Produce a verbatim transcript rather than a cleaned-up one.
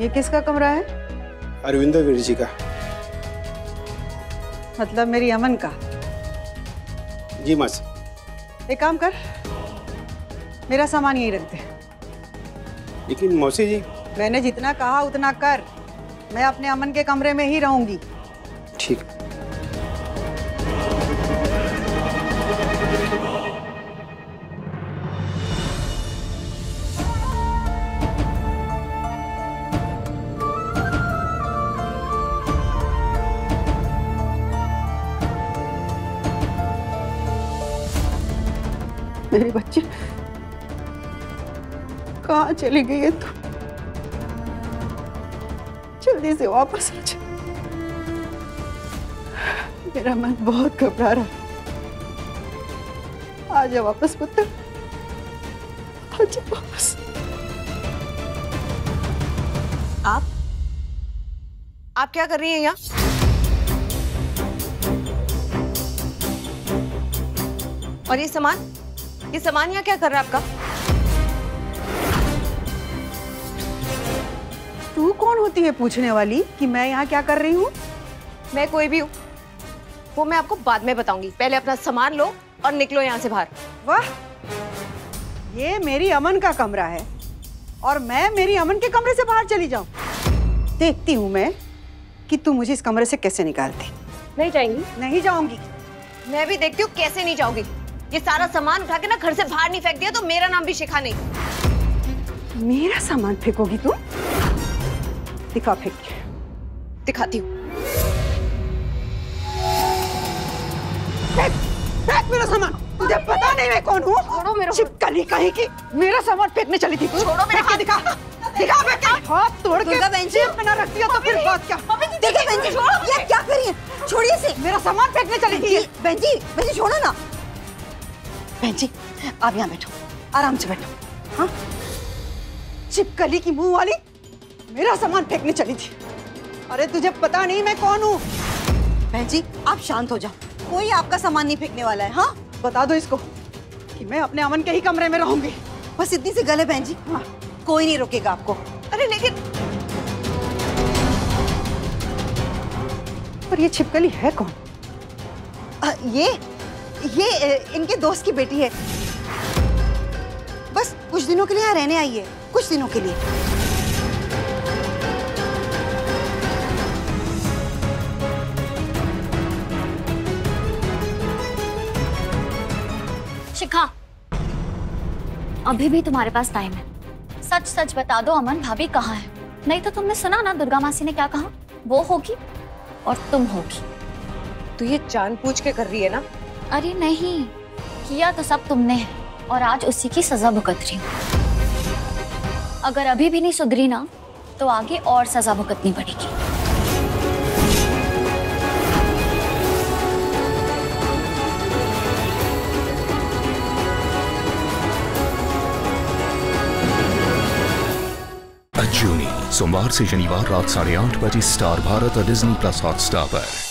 ये किसका कमरा है? अरविंदर वीर जी का। मतलब मेरी अमन का? जी मासी। एक काम कर, मेरा सामान यहीं रख दे। लेकिन मौसी जी। मैंने जितना कहा उतना कर, मैं अपने अमन के कमरे में ही रहूंगी। ठीक। मेरी बच्ची कहाँ चली गई है? तू जल्दी से वापस आ जा। मेरा मन बहुत घबरा रहा। आ जा वापस पुत्र, आ जा वापस। आप आप क्या कर रही हैं यहाँ? और ये सामान, ये सामान यहाँ क्या कर रहा है आपका? तू कौन होती है पूछने वाली कि मैं यहाँ क्या कर रही हूँ? मैं कोई भी हूँ, वो मैं आपको बाद में बताऊंगी। पहले अपना सामान लो और निकलो यहाँ से बाहर। वाह, ये मेरी अमन का कमरा है और मैं मेरी अमन के कमरे से बाहर चली जाऊँ? देखती हूँ मैं कि तू मुझे इस कमरे से कैसे निकालती। नहीं जाएंगी? नहीं जाऊंगी। मैं भी देखती हूँ कैसे नहीं जाओगी। ये सारा सामान उठा के ना घर से बाहर नहीं फेंक दिया तो मेरा नाम भी शिखा नहीं। मेरा सामान फेंकोगी तुम? दिखा फेंक। दिखाती हूँ। फेंक, फेंक मेरा सामान। तुझे पता नहीं मैं कौन हूँ? छोड़ो मेरा। छिपकली कहीं की। मेरा सामान फेंकने चली थी। छोड़ो मेरा हाथ। दिखा दिखा बेटा। हाथ तोड़ के बेंच पे ना रख दिया तो फिर बात क्या? देखिए बेंच जी, ये क्या कर रही है? छोड़िए इसे। मेरा सामान फेंकने चली थी। बेंच जी, बेंच जी छोड़ो ना। बहन जी आप यहाँ बैठो, आराम से बैठो। हाँ, छिपकली की मुंह वाली मेरा सामान फेंकने चली थी। अरे तुझे पता नहीं मैं कौन हूँ? बहन जी आप शांत हो जाओ, कोई आपका सामान नहीं फेंकने वाला है। हाँ, बता दो इसको कि मैं अपने अमन के ही कमरे में रहूंगी। बस इतनी सी गल है बहन जी। हाँ, कोई नहीं रोकेगा आपको। अरे लेकिन पर ये छिपकली है कौन? आ, ये ये इनके दोस्त की बेटी है। बस कुछ दिनों के लिए यहाँ रहने आई है, कुछ दिनों के लिए। शिखा, अभी भी तुम्हारे पास टाइम है। सच सच बता दो अमन भाभी कहाँ है। नहीं तो तुमने सुना ना दुर्गा मासी ने क्या कहा, वो होगी और तुम होगी। तू ये जानबूझ के कर रही है ना? अरे नहीं, किया तो सब तुमने है और आज उसी की सजा भुगत रही हूँ। अगर अभी भी नहीं सुधरी ना तो आगे और सजा भुगतनी पड़ेगी। अजूनी, सोमवार से शनिवार रात साढ़े आठ बजे स्टार भारत और डिज्नी प्लस हॉटस्टार पर।